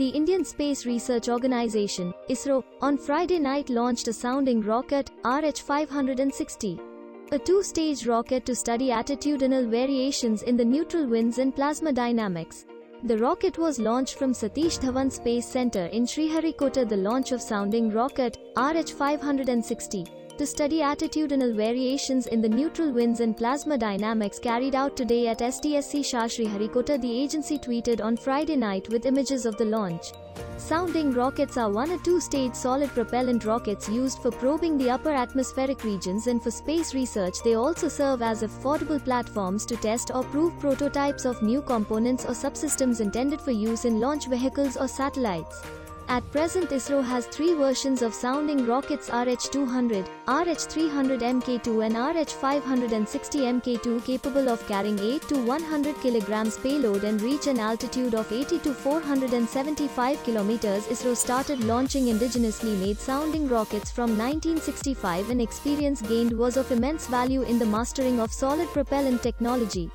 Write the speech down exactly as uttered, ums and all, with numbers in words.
The Indian Space Research Organisation, ISRO, on Friday night launched a sounding rocket, R H five sixty, a two-stage rocket to study attitudinal variations in the neutral winds and plasma dynamics. The rocket was launched from Satish Dhawan Space Center in Sriharikota. The launch of sounding rocket, R H five sixty, to study attitudinal variations in the neutral winds and plasma dynamics carried out today at S D S C Shah Sriharikota, the agency tweeted on Friday night with images of the launch. Sounding rockets are one- or two-stage solid propellant rockets used for probing the upper atmospheric regions and for space research. They also serve as affordable platforms to test or prove prototypes of new components or subsystems intended for use in launch vehicles or satellites. At present, ISRO has three versions of sounding rockets: R H two hundred, R H three hundred M K two and R H five sixty M K two, capable of carrying eight to one hundred kilograms payload and reach an altitude of eighty to four hundred seventy-five kilometers. ISRO started launching indigenously made sounding rockets from nineteen sixty-five, and experience gained was of immense value in the mastering of solid propellant technology.